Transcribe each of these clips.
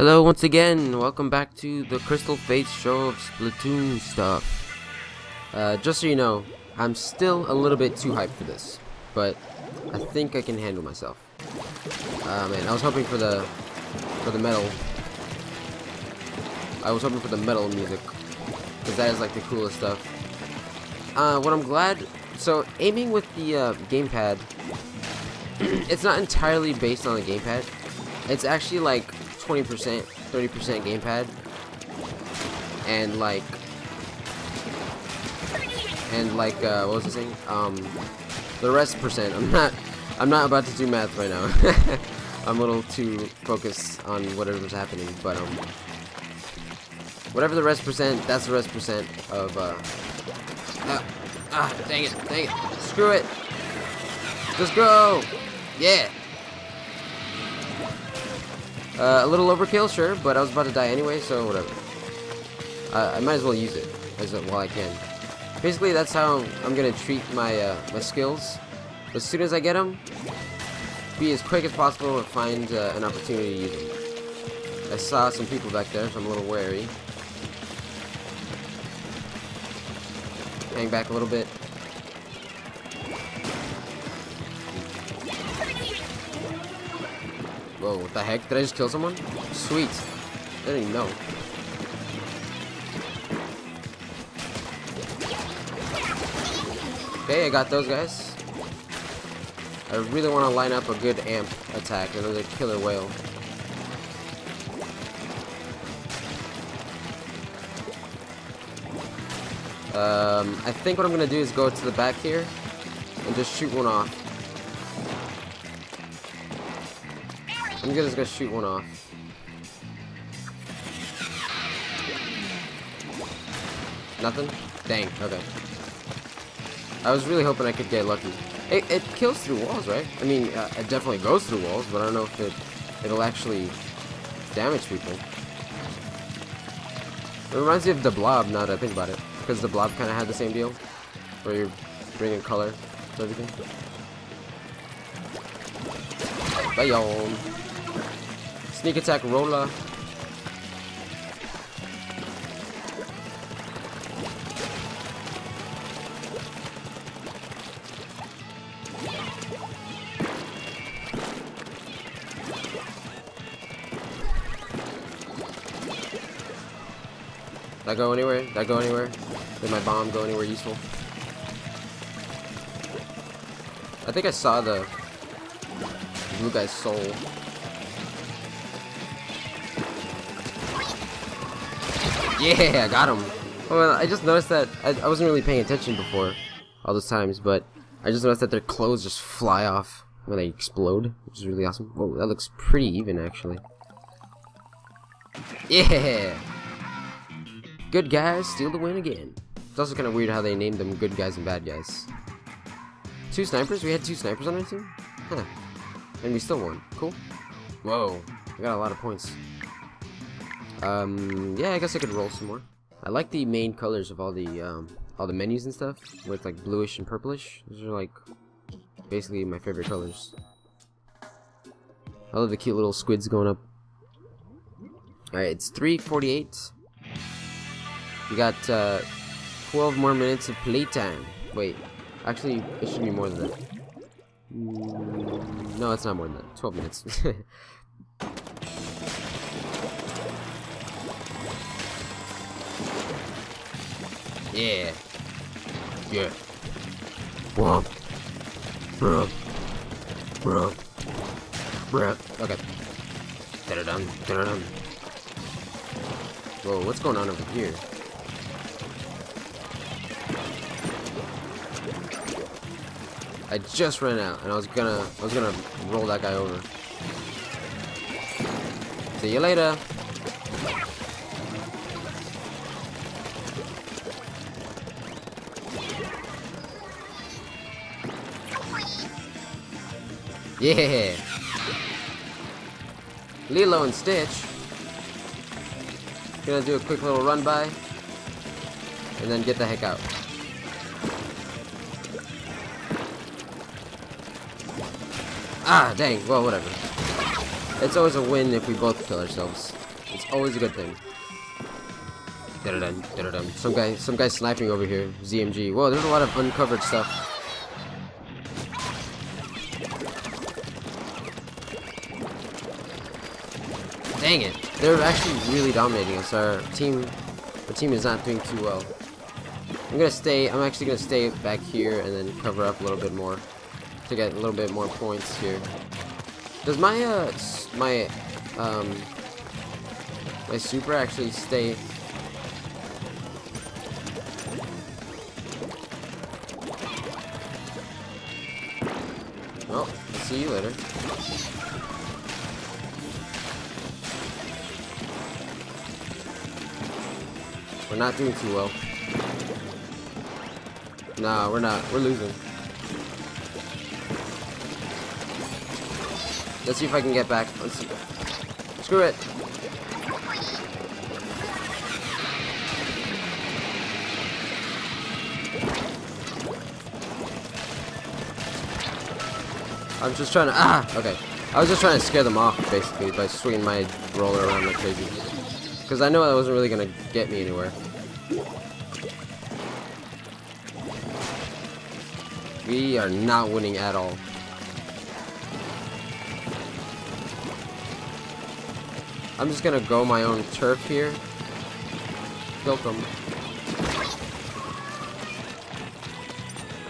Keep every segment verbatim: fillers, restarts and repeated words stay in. Hello once again, welcome back to the Crystal Fates show of Splatoon stuff. Uh, just so you know, I'm still a little bit too hyped for this, but I think I can handle myself. Uh, man, I was hoping for the, for the metal. I was hoping for the metal music, because that is like the coolest stuff. Uh, what I'm glad, so aiming with the uh, gamepad, it's not entirely based on the gamepad. It's actually like twenty percent, thirty percent gamepad, and like, and like, uh, what was I saying? Um, the rest percent. I'm not, I'm not about to do math right now. I'm a little too focused on whatever's happening, but um, whatever the rest percent, that's the rest percent of. Uh, ah, ah, dang it, dang it, screw it. Just go, yeah. Uh, a little overkill, sure, but I was about to die anyway, so whatever. Uh, I might as well use it as while I can. Basically, that's how I'm gonna treat my uh, my skills. As soon as I get them, be as quick as possible to find uh, an opportunity to use them. I saw some people back there, so I'm a little wary. Hang back a little bit. Whoa, what the heck? Did I just kill someone? Sweet. I didn't even know. Okay, I got those guys. I really want to line up a good amp attack, another killer whale. Um, I think what I'm going to do is go to the back here and just shoot one off. I'm just gonna shoot one off. Nothing? Dang, okay. I was really hoping I could get lucky. It, it kills through walls, right? I mean, uh, it definitely goes through walls, but I don't know if it, it'll actually damage people. It reminds me of the Blob, now that I think about it. Because the Blob kind of had the same deal, where you're bringing color to everything. Bye, y'all. Sneak attack roller. Did I go anywhere? Did I go anywhere? Did my bomb go anywhere useful? I think I saw the blue guy's soul. Yeah, I got him. Well, I just noticed that I, I wasn't really paying attention before all those times, but I just noticed that their clothes just fly off when they explode, which is really awesome. Whoa, that looks pretty even, actually. Yeah! Good guys steal the win again. It's also kind of weird how they named them good guys and bad guys. Two snipers? We had two snipers on our team? Huh. And we still won. Cool. Whoa. I got a lot of points. Um, yeah, I guess I could roll some more. I like the main colors of all the um, all the menus and stuff, with like bluish and purplish. Those are like basically my favorite colors. I love the cute little squids going up. Alright, it's three forty-eight. We got uh, twelve more minutes of playtime. Wait, actually, it should be more than that. No, it's not more than that. twelve minutes. Yeah. Yeah. Bruh. Bruh. Bruh. Bruh. Okay. Da-da-dum. Da-da-dum. Whoa, what's going on over here? I just ran out and I was gonna I was gonna roll that guy over. See you later. Yeah! Lilo and Stitch. Gonna do a quick little run by and then get the heck out. Ah, dang, well whatever. It's always a win if we both kill ourselves. It's always a good thing. Da-da-dun, da-da-dun. Some guy, some guy sniping over here. Z M G. Whoa, there's a lot of uncovered stuff. Dang it! They're actually really dominating us. Our team, our team is not doing too well. I'm gonna stay. I'm actually gonna stay back here and then cover up a little bit more to get a little bit more points here. Does my uh my um my super actually stay? Well, I'll see you later. We're not doing too well. Nah, we're not. We're losing. Let's see if I can get back. Let's see. Screw it. I'm just trying to. Ah! Okay. I was just trying to scare them off, basically, by swinging my roller around like crazy. Because I know that wasn't really going to get me anywhere. We are not winning at all. I'm just going to go my own turf here. Kill them.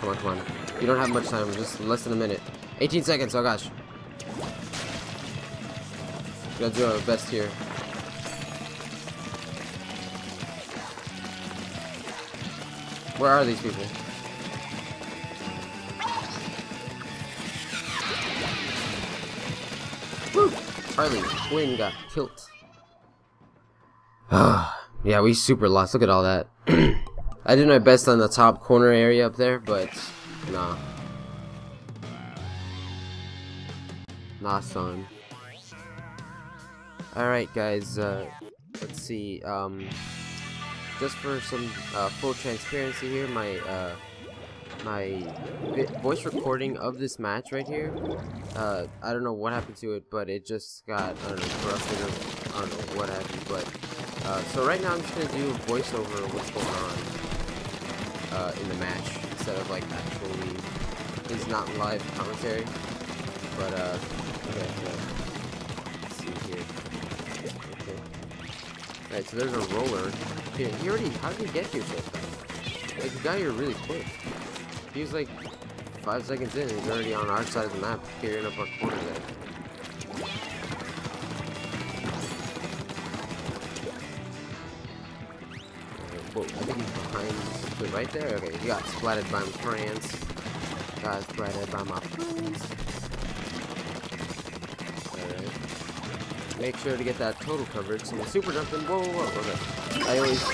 Come on, come on. You don't have much time. Just less than a minute. eighteen seconds. Oh, gosh. Gotta do our best here. Where are these people? Woo! Harley Quinn got killed. Ah, yeah, we super lost. Look at all that. I did my best on the top corner area up there, but nah. Nah, son. Alright, guys, uh, let's see, um, just for some, uh, full transparency here, my, uh, my voice recording of this match right here, uh, I don't know what happened to it, but it just got, I don't know, corrupted or, I don't know what happened, but, uh, so right now I'm just gonna do a voiceover of what's going on, uh, in the match, instead of, like, actually, it's not live commentary, but, uh, okay, let's see here. Okay. Alright, so there's a roller. Dude, he already. How did he get here so fast? Like, he got here really quick. He was like five seconds in, and he's already on our side of the map, carrying up our corner there. Whoa, I think he's behind. Wait, right there? Okay, he got splatted by my friends. Got splatted by my friends. Make sure to get that total coverage. So the super dumping. Whoa, whoa, whoa. Okay. I always.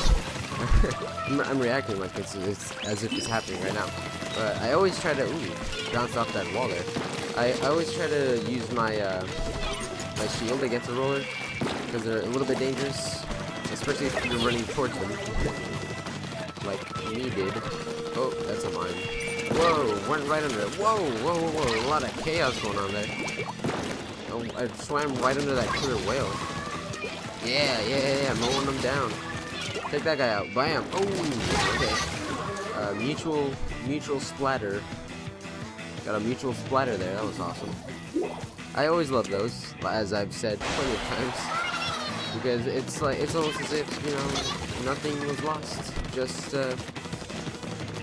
I'm, I'm reacting like it's, it's as if it's happening right now. But I always try to ooh, bounce off that wall there. I, I always try to use my uh, my shield against the roller because they're a little bit dangerous, especially if you're running towards them, like me did. Oh, that's a mine. Whoa, went right under it. Whoa, whoa, whoa, whoa. A lot of chaos going on there. I swam right under that clear whale. Yeah, yeah, yeah, mowing them down. Take that guy out. Bam. Oh, okay. Uh, mutual, mutual splatter. Got a mutual splatter there. That was awesome. I always love those, as I've said plenty of times, because it's like it's almost as if you know nothing was lost. Just, uh,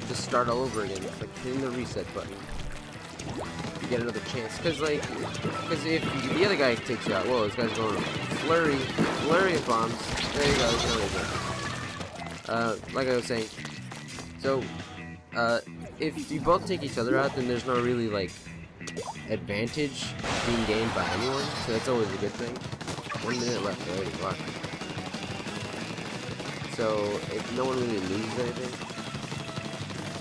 just start all over again. It's like hitting the reset button. Get another chance, cause like, cause if the other guy takes you out, whoa, this guy's going flurry, flurry of bombs. There you go, there you go. Uh, like I was saying, so uh, if you both take each other out, then there's no really like advantage being gained by anyone. So that's always a good thing. One minute left already. Wow. So if no one really loses anything.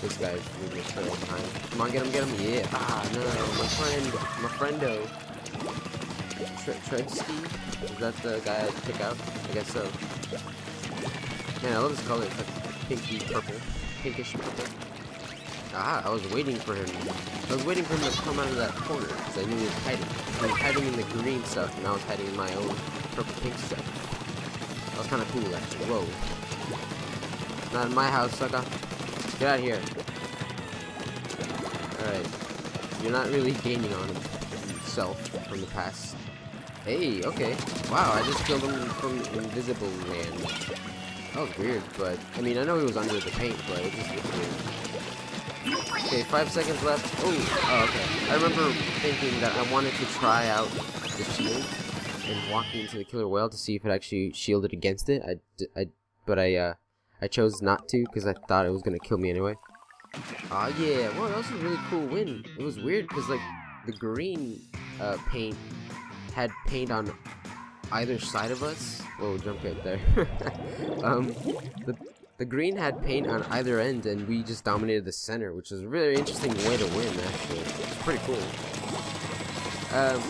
This guy's moving his turn behind. Come on, get him, get him. Yeah. Ah, no, no, no. My friend, my friendo. Treadski? Is that the guy I pick out? I guess so. Man, I love this color. It's like pinky purple. Pinkish purple. Ah, I was waiting for him. I was waiting for him to come out of that corner because I knew he was hiding. I was hiding in the green stuff and I was hiding in my own purple pink stuff. That was kind of cool, actually. Whoa. Not in my house, sucker. Get out of here. Alright. You're not really gaining on yourself from the past. Hey, okay. Wow, I just killed him from invisible land. That was weird, but... I mean, I know he was under the paint, but it just looked weird. Okay, five seconds left. Oh, oh, okay. I remember thinking that I wanted to try out the shield and walking into the killer whale to see if it actually shielded against it. I, d I, but I, uh, I chose not to because I thought it was going to kill me anyway. Aw, oh, yeah. Well, that was a really cool win. It was weird because, like, the green uh, paint... had paint on either side of us. Whoa, jump right there. um, the, the green had paint on either end, and we just dominated the center, which is a really interesting way to win, actually. It's pretty cool. Um,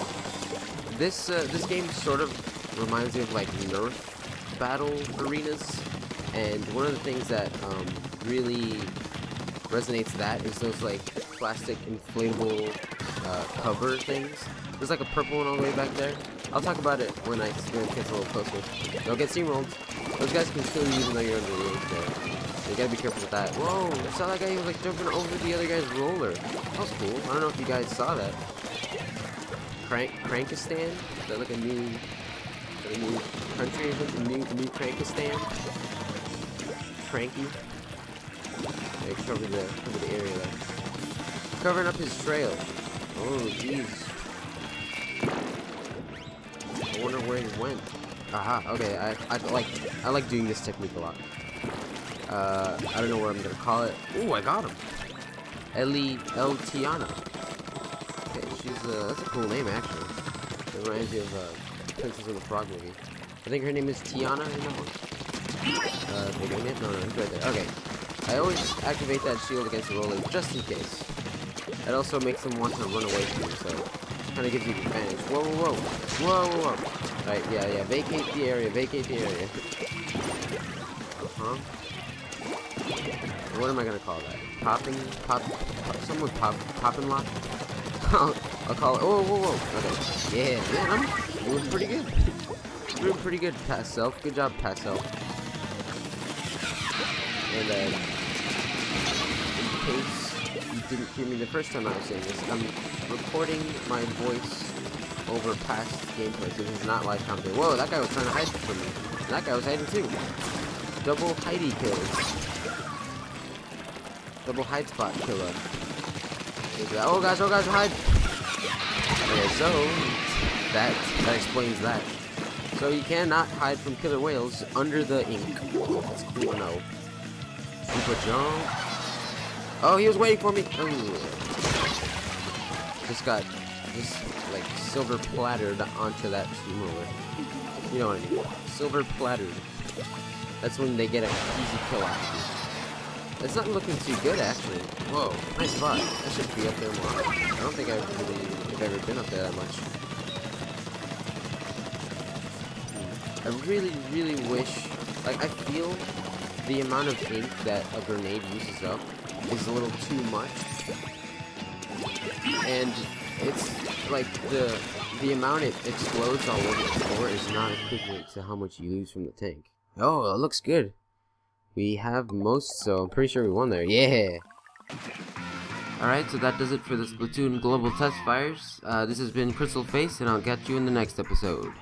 this uh, this game sort of reminds me of, like, Nerf battle arenas, and one of the things that um, really resonates that is those, like, plastic inflatable uh, cover things. There's like a purple one all the way back there. I'll talk about it when I experience it a little closer. Don't get steamrolled. Those guys can kill you even though you're under the edge there. So you gotta be careful with that. Whoa! I saw that guy who was like jumping over the other guy's roller. That was cool. I don't know if you guys saw that. Crank Crankistan? Is that like a new, like a new country? Is it a new new Crankistan? Cranky. They covered the covered the area there. Covering up his trail. Oh jeez. I wonder where he went. Aha, okay, I, I like I like doing this technique a lot. Uh, I don't know where I'm gonna call it. Ooh, I got him. Ellie L Tiana. Okay, she's uh, that's a cool name actually. It reminds me of uh, Princess and the Frog movie. I think her name is Tiana in that one. Uh, they doing it? No, no, it's right there. Okay. I always activate that shield against the roller just in case. It also makes them want to run away from you, so. Kind of gives you the advantage. Whoa, whoa, whoa, whoa, whoa. Right, yeah, yeah. Vacate the area. Vacate the area. Uh-huh. What am I gonna call that? Popping, pop, pop someone pop, pop and lock. I'll, I'll call it. Oh, whoa, whoa. Okay. Yeah, man, I'm doing pretty good. Doing pretty good, past self. Good job, past self. And uh, in case. Didn't hear me the first time I was saying this. I'm recording my voice over past gameplay. So this is not live commentary. Whoa, that guy was trying to hide from me. And that guy was hiding too. Double hidey kills. Double hide spot killer. Oh gosh, oh gosh, hide. Okay, so that that explains that. So you cannot hide from killer whales under the ink. That's cool to know. Super jump. Oh, he was waiting for me. Oh. Just got just like silver plattered onto that roller. You know what I mean? Silver plattered. That's when they get an easy kill off you. It's not looking too good actually. Whoa, nice spot. I should be up there more. I don't think I really have ever been up there that much. I really, really wish. Like I feel the amount of ink that a grenade uses up is a little too much, and it's like the the amount it explodes all over the floor is not equivalent to how much you lose from the tank. Oh, it looks good. We have most, so I'm pretty sure we won there. Yeah. Alright, so that does it for the Splatoon Global Test Fires. Uh, this has been Crystal Fates, and I'll catch you in the next episode.